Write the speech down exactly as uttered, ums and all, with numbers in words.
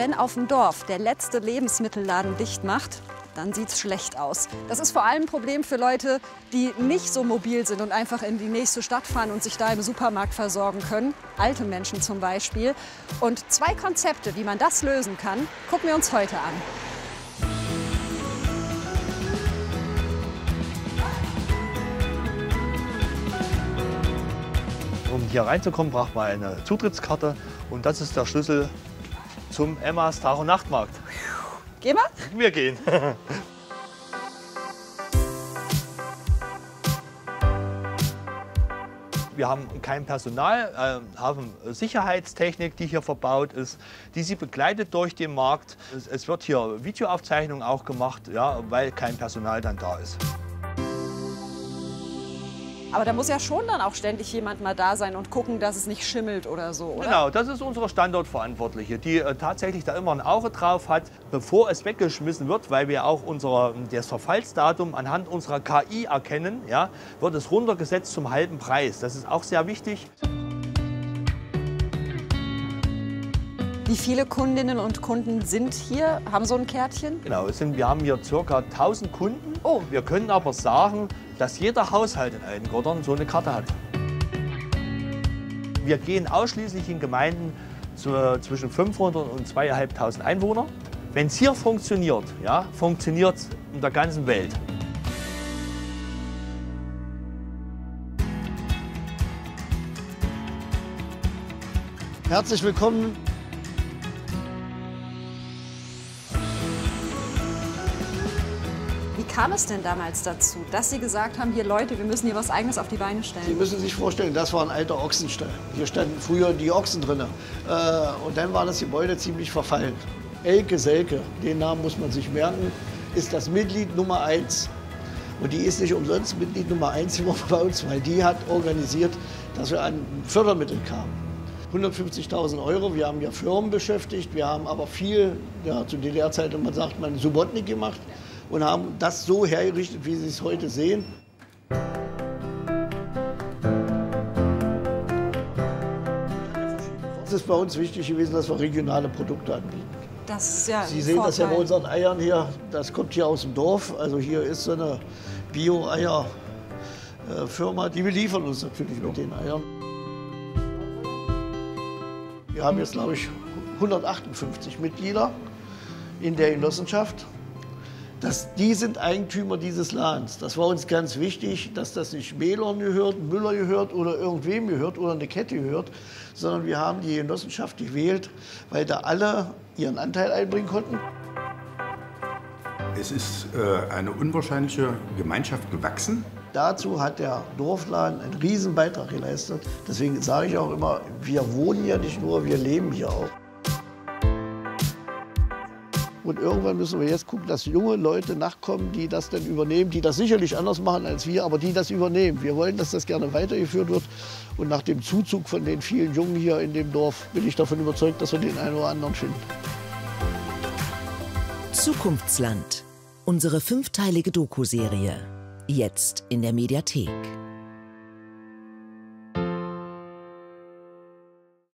Wenn auf dem Dorf der letzte Lebensmittelladen dicht macht, dann sieht es schlecht aus. Das ist vor allem ein Problem für Leute, die nicht so mobil sind und einfach in die nächste Stadt fahren und sich da im Supermarkt versorgen können. Alte Menschen zum Beispiel. Und zwei Konzepte, wie man das lösen kann, gucken wir uns heute an. Um hier reinzukommen, braucht man eine Zutrittskarte. Und das ist der Schlüssel zum Emma's Tag- und Nachtmarkt. Gehen wir? Wir gehen. Wir haben kein Personal, äh, haben Sicherheitstechnik, die hier verbaut ist, die sie begleitet durch den Markt. Es, es wird hier Videoaufzeichnung auch gemacht, ja, weil kein Personal dann da ist. Aber da muss ja schon dann auch ständig jemand mal da sein und gucken, dass es nicht schimmelt oder so, oder? Genau, das ist unsere Standortverantwortliche, die äh, tatsächlich da immer ein Auge drauf hat, bevor es weggeschmissen wird, weil wir auch unser, das Verfallsdatum anhand unserer K I erkennen, ja, wird es runtergesetzt zum halben Preis. Das ist auch sehr wichtig. Wie viele Kundinnen und Kunden sind hier, haben so ein Kärtchen? Genau, es sind, wir haben hier ca. tausend Kunden. Oh. Wir können aber sagen, dass jeder Haushalt in Altengottern so eine Karte hat. Wir gehen ausschließlich in Gemeinden zu, zwischen fünfhundert und zweitausendfünfhundert Einwohner. Wenn es hier funktioniert, ja, funktioniert es in der ganzen Welt. Herzlich willkommen. Wie kam es denn damals dazu, dass Sie gesagt haben, hier Leute, wir müssen hier was Eigenes auf die Beine stellen? Sie müssen sich vorstellen, das war ein alter Ochsenstall. Hier standen früher die Ochsen drin. Und dann war das Gebäude ziemlich verfallen. Elke Selke, den Namen muss man sich merken, ist das Mitglied Nummer eins. Und die ist nicht umsonst Mitglied Nummer eins bei uns, weil die hat organisiert, dass wir an Fördermittel kamen. hundertfünfzigtausend Euro, wir haben ja Firmen beschäftigt, wir haben aber viel, ja, zu D D R-Zeit, man sagt, man Subotnik gemacht und haben das so hergerichtet, wie Sie es heute sehen. Es ist bei uns wichtig gewesen, dass wir regionale Produkte anbieten. Das ist ja ein Vorteil. Sie sehen das ja bei unseren Eiern hier, das kommt hier aus dem Dorf, also hier ist so eine Bio-Eier-Firma, die beliefern uns natürlich mit den Eiern. Wir haben jetzt, glaube ich, hundertachtundfünfzig Mitglieder in der Genossenschaft. Das, die sind Eigentümer dieses Ladens. Das war uns ganz wichtig, dass das nicht Mählern gehört, Müller gehört oder irgendwem gehört oder eine Kette gehört, sondern wir haben die Genossenschaft gewählt, weil da alle ihren Anteil einbringen konnten. Es ist äh, eine unwahrscheinliche Gemeinschaft gewachsen. Dazu hat der Dorfladen einen riesen Beitrag geleistet. Deswegen sage ich auch immer, wir wohnen ja nicht nur, wir leben hier auch. Und irgendwann müssen wir jetzt gucken, dass junge Leute nachkommen, die das dann übernehmen, die das sicherlich anders machen als wir, aber die das übernehmen. Wir wollen, dass das gerne weitergeführt wird. Und nach dem Zuzug von den vielen Jungen hier in dem Dorf bin ich davon überzeugt, dass wir den einen oder anderen finden. Zukunftsland, unsere fünfteilige Doku-Serie. Jetzt in der Mediathek.